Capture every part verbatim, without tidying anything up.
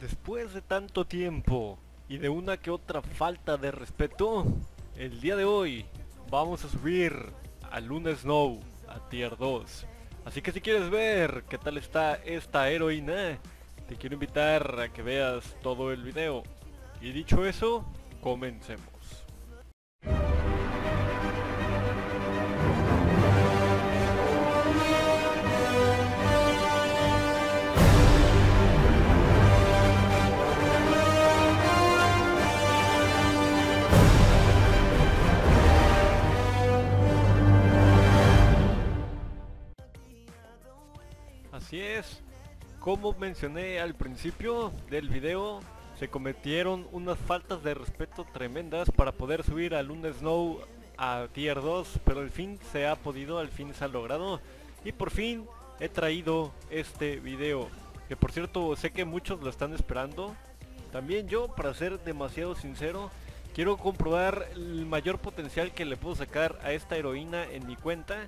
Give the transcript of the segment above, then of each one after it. Después de tanto tiempo y de una que otra falta de respeto, el día de hoy vamos a subir a Luna Snow a Tier dos. Así que si quieres ver qué tal está esta heroína, te quiero invitar a que veas todo el video. Y dicho eso, comencemos. Así es, como mencioné al principio del video, se cometieron unas faltas de respeto tremendas para poder subir a Luna Snow a Tier dos, pero al fin se ha podido, al fin se ha logrado y por fin he traído este video, que por cierto sé que muchos lo están esperando. También yo, para ser demasiado sincero, quiero comprobar el mayor potencial que le puedo sacar a esta heroína en mi cuenta.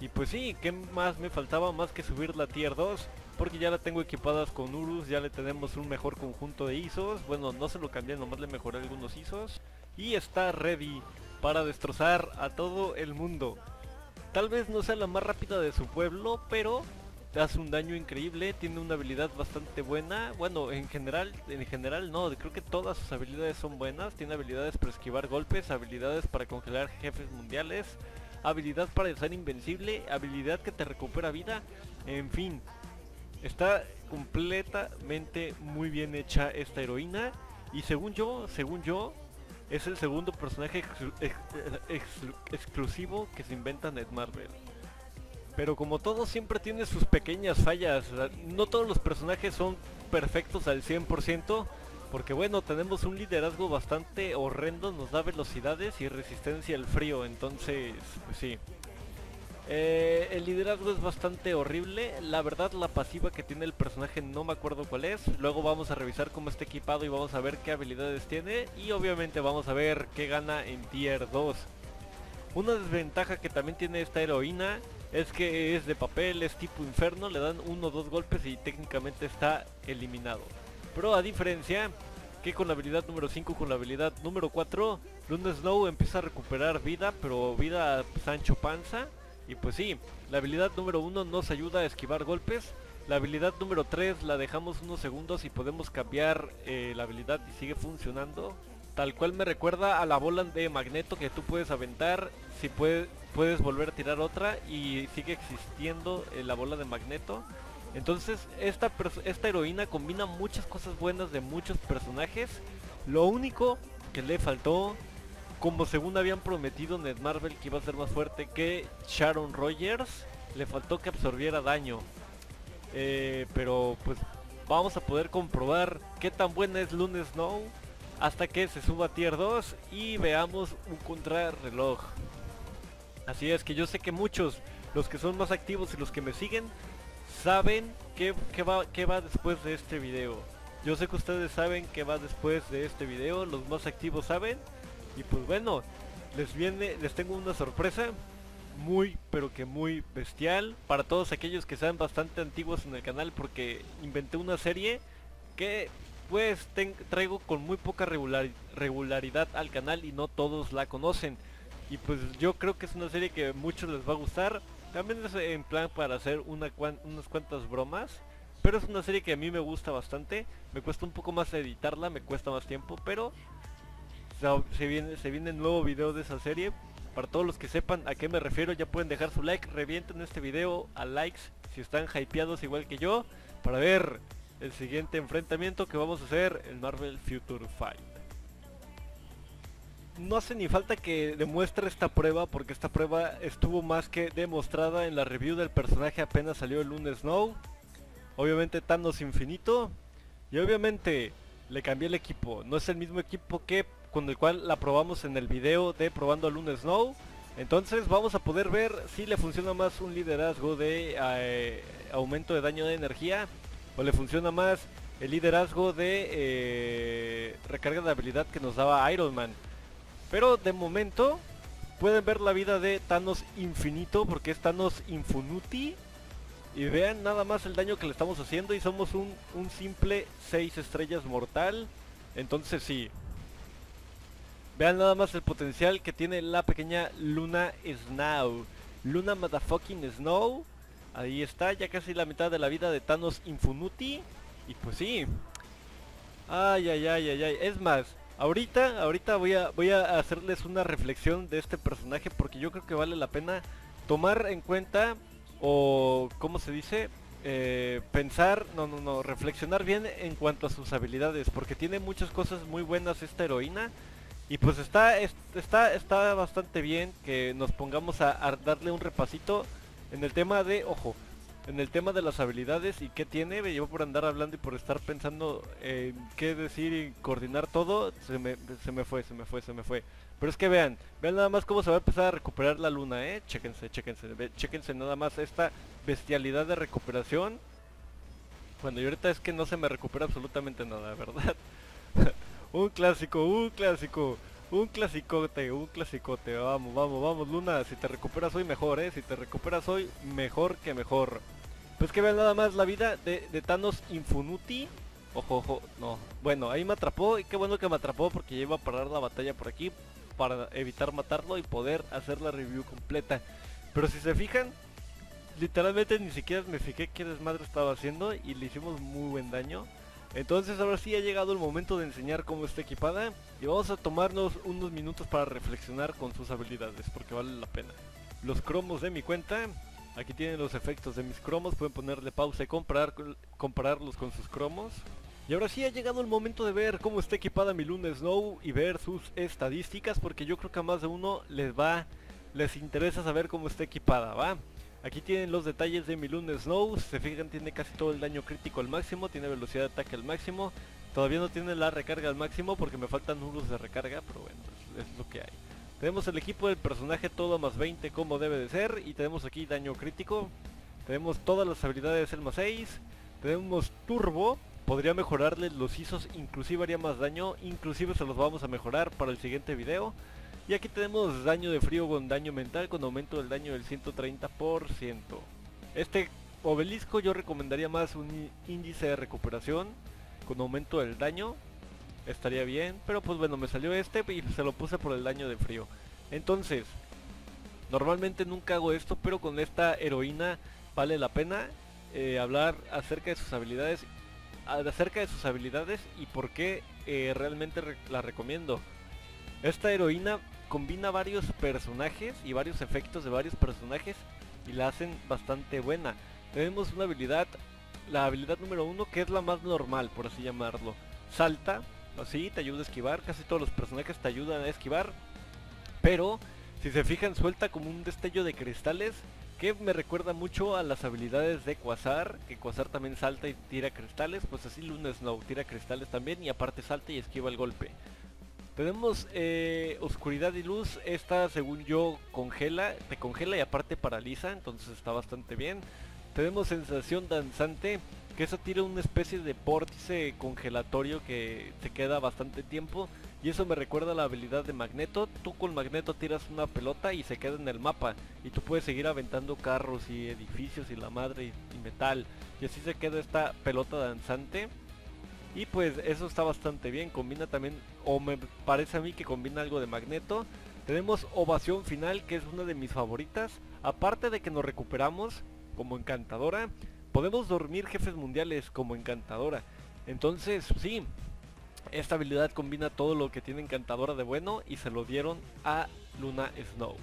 Y pues sí, ¿qué más me faltaba más que subir la Tier dos? Porque ya la tengo equipadas con Urus, ya le tenemos un mejor conjunto de I S Os. Bueno, no se lo cambié, nomás le mejoré algunos I S Os. Y está ready para destrozar a todo el mundo. Tal vez no sea la más rápida de su pueblo, pero hace un daño increíble, tiene una habilidad bastante buena. Bueno, en general, en general no, creo que todas sus habilidades son buenas. Tiene habilidades para esquivar golpes, habilidades para congelar jefes mundiales, habilidad para ser invencible, habilidad que te recupera vida, en fin. Está completamente muy bien hecha esta heroína. Y según yo, según yo, es el segundo personaje exclu ex ex exclusivo que se inventa Net Marvel. Pero como todo siempre tiene sus pequeñas fallas, no todos los personajes son perfectos al cien por ciento. Porque bueno, tenemos un liderazgo bastante horrendo, nos da velocidades y resistencia al frío, entonces, pues sí. Eh, el liderazgo es bastante horrible, la verdad la pasiva que tiene el personaje no me acuerdo cuál es. Luego vamos a revisar cómo está equipado y vamos a ver qué habilidades tiene y obviamente vamos a ver qué gana en Tier dos. Una desventaja que también tiene esta heroína es que es de papel, es tipo inferno, le dan uno o dos golpes y técnicamente está eliminado. Pero a diferencia que con la habilidad número cinco, con la habilidad número cuatro, Luna Snow empieza a recuperar vida, pero vida Sancho Panza. Y pues sí, la habilidad número uno nos ayuda a esquivar golpes. La habilidad número tres la dejamos unos segundos y podemos cambiar eh, la habilidad y sigue funcionando. Tal cual me recuerda a la bola de Magneto que tú puedes aventar, si puede, puedes volver a tirar otra y sigue existiendo eh, la bola de Magneto. Entonces esta, esta heroína combina muchas cosas buenas de muchos personajes. Lo único que le faltó, como según habían prometido Net Marvel que iba a ser más fuerte que Sharon Rogers, le faltó que absorbiera daño. Eh, pero pues vamos a poder comprobar qué tan buena es Luna Snow hasta que se suba a Tier dos y veamos un contrarreloj. Así es que yo sé que muchos, los que son más activos y los que me siguen, saben qué, qué, va, qué va después de este video. Yo sé que ustedes saben qué va después de este video, los más activos saben. Y pues bueno, les viene, les tengo una sorpresa muy pero que muy bestial para todos aquellos que sean bastante antiguos en el canal, porque inventé una serie que pues ten, traigo con muy poca regular, regularidad al canal y no todos la conocen. Y pues yo creo que es una serie que a muchos les va a gustar. También es en plan para hacer una cuan, unas cuantas bromas. Pero es una serie que a mí me gusta bastante. Me cuesta un poco más editarla, me cuesta más tiempo. Pero se viene, se viene el nuevo video de esa serie. Para todos los que sepan a qué me refiero, ya pueden dejar su like. Revienten este video a likes si están hypeados igual que yo, para ver el siguiente enfrentamiento que vamos a hacer en Marvel Future Fight. No hace ni falta que demuestre esta prueba, porque esta prueba estuvo más que demostrada en la review del personaje apenas salió el Luna Snow. Obviamente Thanos Infinito. Y obviamente le cambié el equipo. No es el mismo equipo que con el cual la probamos en el video de probando a Luna Snow. Entonces vamos a poder ver si le funciona más un liderazgo de eh, aumento de daño de energía, o le funciona más el liderazgo de eh, recarga de habilidad que nos daba Iron Man. Pero de momento pueden ver la vida de Thanos Infinito, porque es Thanos Infunuti. Y vean nada más el daño que le estamos haciendo y somos un, un simple seis estrellas mortal. Entonces sí. Vean nada más el potencial que tiene la pequeña Luna Snow. Luna motherfucking Snow. Ahí está, ya casi la mitad de la vida de Thanos Infinito. Y pues sí. Ay, ay, ay, ay, ay. Es más, ahorita, ahorita voy a, voy a hacerles una reflexión de este personaje, porque yo creo que vale la pena tomar en cuenta, o ¿cómo se dice? Eh, pensar, no, no, no, reflexionar bien en cuanto a sus habilidades, porque tiene muchas cosas muy buenas esta heroína. Y pues está, está, está bastante bien que nos pongamos a, a darle un repasito en el tema de, ojo, en el tema de las habilidades y qué tiene. Me llevo por andar hablando y por estar pensando en qué decir y coordinar todo. Se me, se me fue, se me fue, se me fue. Pero es que vean, vean nada más cómo se va a empezar a recuperar la luna, eh. Chéquense, chéquense, chéquense nada más esta bestialidad de recuperación. Bueno, y ahorita es que no se me recupera absolutamente nada, ¿verdad? Un clásico, un clásico, un clasicote, un clasicote. Vamos, vamos, vamos, Luna. Si te recuperas hoy, mejor, eh. Si te recuperas hoy, mejor que mejor. Pues que vean nada más la vida de, de Thanos Infinito. Ojo, ojo, no. Bueno, ahí me atrapó. Y qué bueno que me atrapó, porque ya iba a parar la batalla por aquí para evitar matarlo y poder hacer la review completa. Pero si se fijan, literalmente ni siquiera me fijé qué desmadre estaba haciendo y le hicimos muy buen daño. Entonces ahora sí ha llegado el momento de enseñar cómo está equipada y vamos a tomarnos unos minutos para reflexionar con sus habilidades, porque vale la pena. Los cromos de mi cuenta, aquí tienen los efectos de mis cromos, pueden ponerle pausa y comparar, compararlos con sus cromos. Y ahora sí ha llegado el momento de ver cómo está equipada mi Luna Snow y ver sus estadísticas, porque yo creo que a más de uno les va, les interesa saber cómo está equipada, ¿va? Aquí tienen los detalles de mi Luna Snow. Se fijan, tiene casi todo el daño crítico al máximo, tiene velocidad de ataque al máximo. Todavía no tiene la recarga al máximo porque me faltan unos de recarga, pero bueno, es, es lo que hay. Tenemos el equipo del personaje todo más veinte como debe de ser, y tenemos aquí daño crítico. Tenemos todas las habilidades el más seis. Tenemos turbo, podría mejorarle los isos, inclusive haría más daño, inclusive se los vamos a mejorar para el siguiente video. Y aquí tenemos daño de frío con daño mental con aumento del daño del ciento treinta por ciento. Este obelisco yo recomendaría más un índice de recuperación con aumento del daño. Estaría bien, pero pues bueno, me salió este y se lo puse por el daño de frío. Entonces, normalmente nunca hago esto, pero con esta heroína vale la pena eh, hablar acerca de sus habilidades, acerca de sus habilidades y por qué eh, realmente re- la recomiendo. Esta heroína combina varios personajes y varios efectos de varios personajes y la hacen bastante buena. Tenemos una habilidad, la habilidad número uno, que es la más normal, por así llamarlo. Salta, así te ayuda a esquivar, casi todos los personajes te ayudan a esquivar. Pero si se fijan, suelta como un destello de cristales, que me recuerda mucho a las habilidades de Quasar, que Quasar también salta y tira cristales. Pues así Luna Snow tira cristales también y aparte salta y esquiva el golpe. Tenemos eh, oscuridad y luz. Esta, según yo, congela, te congela y aparte paraliza, entonces está bastante bien. Tenemos sensación danzante, que esa tira una especie de vórtice congelatorio que te queda bastante tiempo, y eso me recuerda a la habilidad de Magneto. Tú con Magneto tiras una pelota y se queda en el mapa, y tú puedes seguir aventando carros y edificios y la madre y, y metal, y así se queda esta pelota danzante. Y pues eso está bastante bien, combina también, o me parece a mí que combina algo de Magneto. Tenemos ovación final, que es una de mis favoritas. Aparte de que nos recuperamos como Encantadora, podemos dormir jefes mundiales como Encantadora. Entonces sí, esta habilidad combina todo lo que tiene Encantadora de bueno y se lo dieron a Luna Snow.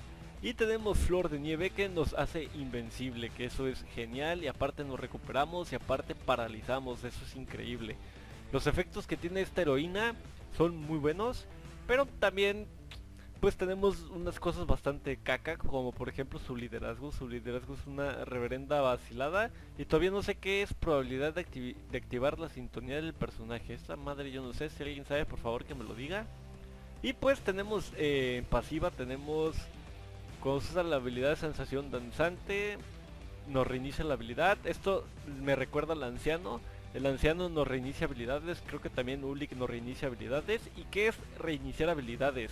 Y tenemos Flor de Nieve, que nos hace invencible, que eso es genial, y aparte nos recuperamos y aparte paralizamos, eso es increíble. Los efectos que tiene esta heroína son muy buenos, pero también pues tenemos unas cosas bastante caca, como por ejemplo su liderazgo. Su liderazgo es una reverenda vacilada y todavía no sé qué es probabilidad de, activ de activar la sintonía del personaje. Esta madre yo no sé, si alguien sabe por favor que me lo diga. Y pues tenemos eh, pasiva, tenemos cuando se usa la habilidad de sensación danzante, nos reinicia la habilidad. Esto me recuerda al anciano. El anciano nos reinicia habilidades, creo que también Ulik nos reinicia habilidades. ¿Y qué es reiniciar habilidades?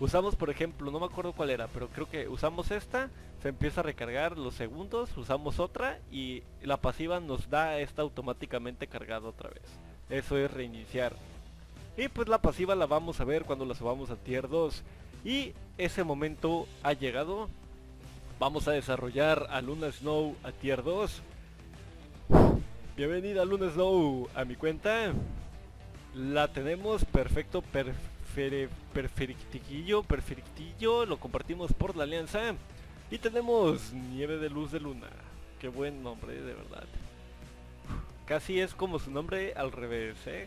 usamos, por ejemplo, no me acuerdo cuál era, pero creo que usamos esta, se empieza a recargar los segundos, usamos otra y la pasiva nos da esta automáticamente cargada otra vez. Eso es reiniciar. Y pues la pasiva la vamos a ver cuando la subamos a tier dos. Y ese momento ha llegado. Vamos a desarrollar a Luna Snow a tier dos. Bienvenida Luna Snow a mi cuenta. La tenemos perfecto, perfectiquillo, perfectillo. Lo compartimos por la alianza. Y tenemos Nieve de Luz de Luna. Qué buen nombre, de verdad. Casi es como su nombre al revés, ¿eh?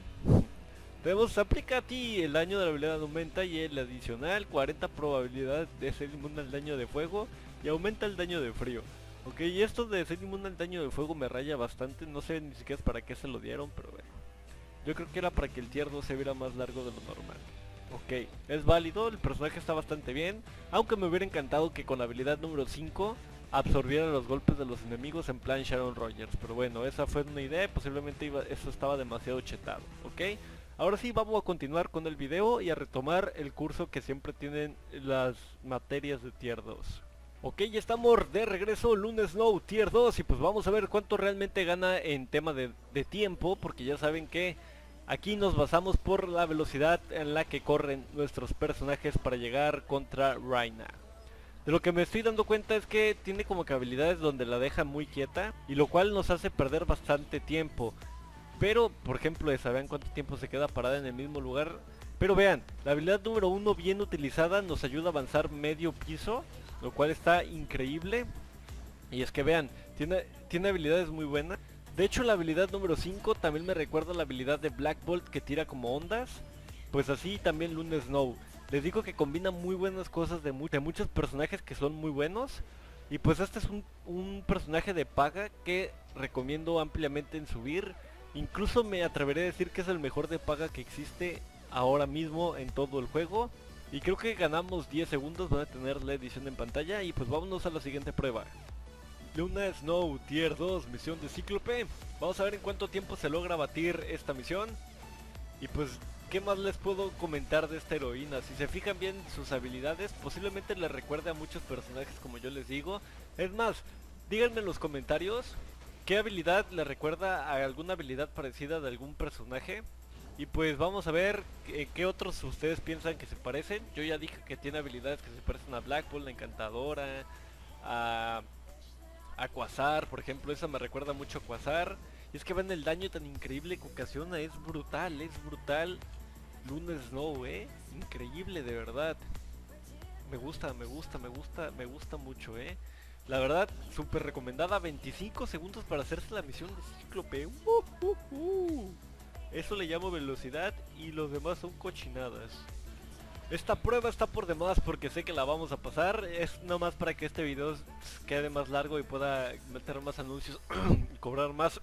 Tenemos aplica a ti, el daño de la habilidad aumenta y el adicional cuarenta probabilidad de ser inmune al daño de fuego y aumenta el daño de frío. Ok, y esto de ser inmune al daño de fuego me raya bastante, no sé ni siquiera para qué se lo dieron, pero bueno. Yo creo que era para que el tier dos se viera más largo de lo normal. Ok, es válido, el personaje está bastante bien, aunque me hubiera encantado que con la habilidad número cinco absorbiera los golpes de los enemigos en plan Sharon Rogers. Pero bueno, esa fue una idea, posiblemente iba, eso estaba demasiado chetado, ok. Ahora sí, vamos a continuar con el video y a retomar el curso que siempre tienen las materias de tier dos. Ok, ya estamos de regreso, Luna Snow tier dos, y pues vamos a ver cuánto realmente gana en tema de, de tiempo, porque ya saben que aquí nos basamos por la velocidad en la que corren nuestros personajes para llegar contra Raina. De lo que me estoy dando cuenta es que tiene como que habilidades donde la deja muy quieta, y lo cual nos hace perder bastante tiempo. Pero, por ejemplo, esa, vean cuánto tiempo se queda parada en el mismo lugar. Pero vean, la habilidad número uno bien utilizada nos ayuda a avanzar medio piso, lo cual está increíble. Y es que vean, tiene, tiene habilidades muy buenas. De hecho, la habilidad número cinco también me recuerda a la habilidad de Black Bolt que tira como ondas. Pues así también Luna Snow. Les digo que combina muy buenas cosas de, mu de muchos personajes que son muy buenos. Y pues este es un, un personaje de paga que recomiendo ampliamente en subir. Incluso me atreveré a decir que es el mejor de paga que existe ahora mismo en todo el juego. Y creo que ganamos diez segundos, van a tener la edición en pantalla. Y pues vámonos a la siguiente prueba. Luna Snow tier dos, misión de Cíclope. Vamos a ver en cuánto tiempo se logra batir esta misión. Y pues, ¿qué más les puedo comentar de esta heroína? Si se fijan bien sus habilidades, posiblemente le recuerde a muchos personajes, como yo les digo. Es más, díganme en los comentarios ¿qué habilidad le recuerda a alguna habilidad parecida de algún personaje? Y pues vamos a ver qué, qué otros ustedes piensan que se parecen. Yo ya dije que tiene habilidades que se parecen a Black Bolt, la Encantadora, a, a Quasar, por ejemplo. Esa me recuerda mucho a Quasar. Y es que ven el daño tan increíble que ocasiona. Es brutal, es brutal. Luna Snow, eh. Increíble, de verdad. Me gusta, me gusta, me gusta, me gusta mucho, eh. La verdad, súper recomendada, veinticinco segundos para hacerse la misión de Cíclope. Uh, uh, uh. Eso le llamo velocidad y los demás son cochinadas. Esta prueba está por demás porque sé que la vamos a pasar. Es nomás para que este video quede más largo y pueda meter más anuncios y cobrar más.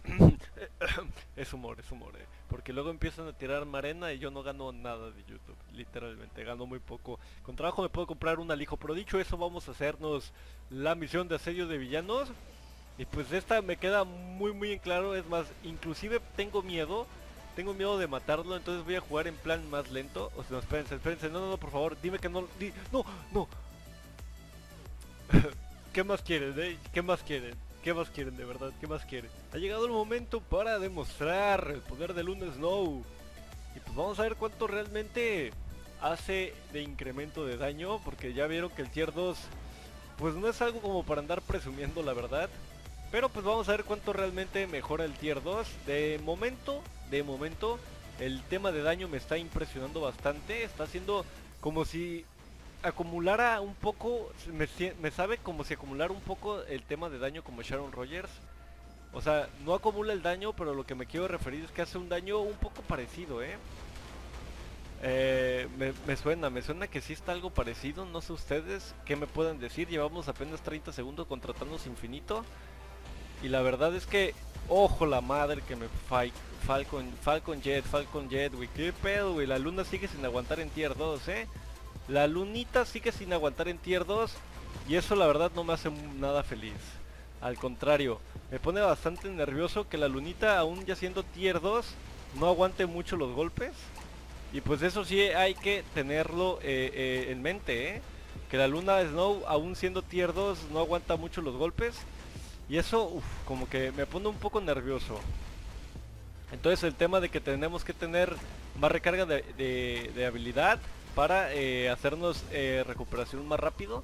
Es humor, es humor, eh. Porque luego empiezan a tirar marena y yo no gano nada de YouTube. Literalmente, gano muy poco. Con trabajo me puedo comprar un alijo, pero dicho eso, vamos a hacernos la misión de asedio de villanos. Y pues esta me queda muy muy en claro. Es más, inclusive tengo miedo. Tengo miedo de matarlo, entonces voy a jugar en plan más lento. O sea, no, espérense, espérense, no, no, no, por favor, dime que no, di, no, no. ¿Qué más quieren, eh? ¿Qué más quieren? ¿Qué más quieren, de verdad? ¿Qué más quieren? Ha llegado el momento para demostrar el poder de Luna Snow. Y pues vamos a ver cuánto realmente hace de incremento de daño, porque ya vieron que el tier dos pues no es algo como para andar presumiendo, la verdad. Pero pues vamos a ver cuánto realmente mejora el tier dos. De momento, de momento, el tema de daño me está impresionando bastante. Está haciendo como si acumulara un poco, me, me sabe como si acumulara un poco el tema de daño como Sharon Rogers. O sea, no acumula el daño, pero lo que me quiero referir es que hace un daño un poco parecido, ¿eh? Eh, me, me suena, me suena que sí está algo parecido. No sé ustedes qué me pueden decir. Llevamos apenas treinta segundos contra Thanos Infinito. Y la verdad es que, ojo la madre que me fight, Falcon, Falcon Jet, Falcon Jet, güey, qué pedo, güey. La luna sigue sin aguantar en tier dos, eh. La lunita sigue sin aguantar en tier dos. Y eso la verdad no me hace nada feliz. Al contrario, me pone bastante nervioso que la lunita, aún ya siendo tier dos, no aguante mucho los golpes. Y pues eso sí hay que tenerlo eh, eh, en mente, ¿eh? Que la Luna Snow, aún siendo tier dos, no aguanta mucho los golpes. Y eso, uf, como que me pone un poco nervioso. Entonces el tema de que tenemos que tener más recarga de, de, de habilidad para eh, hacernos eh, recuperación más rápido.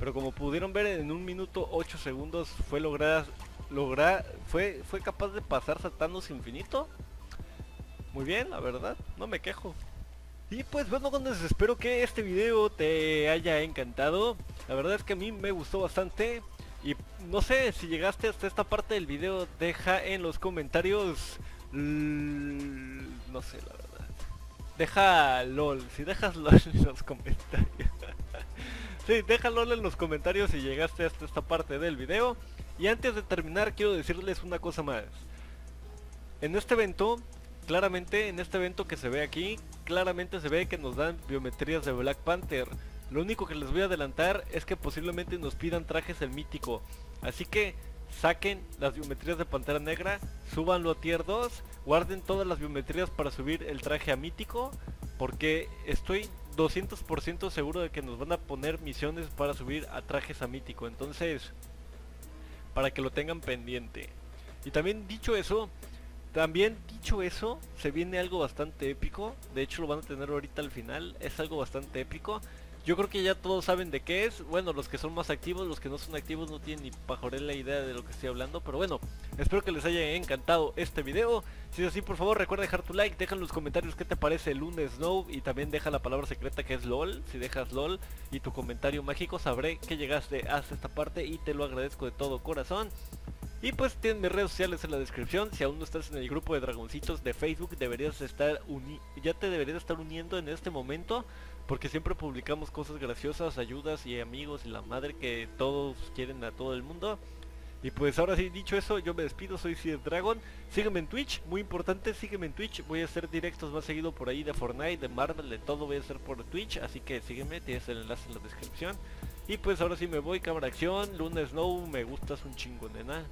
Pero como pudieron ver, en un minuto ocho segundos fue lograda, lograr, fue, fue capaz de pasar Thanos Infinito. Muy bien, la verdad, no me quejo. Y pues bueno, entonces espero que este video te haya encantado. La verdad es que a mí me gustó bastante. Y no sé, si llegaste hasta esta parte del video, deja en los comentarios... No sé, la verdad. Deja LOL, si dejas LOL en los comentarios. Sí, deja LOL en los comentarios si llegaste hasta esta parte del video. Y antes de terminar, quiero decirles una cosa más. En este evento... Claramente en este evento que se ve aquí, claramente se ve que nos dan biometrías de Black Panther. Lo único que les voy a adelantar es que posiblemente nos pidan trajes el mítico. Así que saquen las biometrías de Pantera Negra, súbanlo a tier dos, guarden todas las biometrías para subir el traje a mítico. Porque estoy doscientos por ciento seguro de que nos van a poner misiones para subir a trajes a mítico. Entonces, para que lo tengan pendiente. Y también dicho eso... También dicho eso, se viene algo bastante épico. De hecho lo van a tener ahorita al final. Es algo bastante épico. Yo creo que ya todos saben de qué es. Bueno, los que son más activos, los que no son activos no tienen ni pajorel la idea de lo que estoy hablando. Pero bueno, espero que les haya encantado este video. Si es así, por favor recuerda dejar tu like. Deja en los comentarios qué te parece Luna Snow. Y también deja la palabra secreta que es LOL. Si dejas LOL y tu comentario mágico, sabré que llegaste hasta esta parte y te lo agradezco de todo corazón. Y pues tienen mis redes sociales en la descripción. Si aún no estás en el grupo de dragoncitos de Facebook, deberías estar uni ya te deberías estar uniendo en este momento, porque siempre publicamos cosas graciosas, ayudas y amigos y la madre que todos quieren a todo el mundo. Y pues ahora sí, dicho eso, yo me despido, soy CiderDragon. Sígueme en Twitch, muy importante, sígueme en Twitch. Voy a hacer directos más seguido por ahí de Fortnite, de Marvel, de todo voy a hacer por Twitch. Así que sígueme, tienes el enlace en la descripción. Y pues ahora sí me voy, cámara acción, Luna Snow, me gustas un chingo, nena.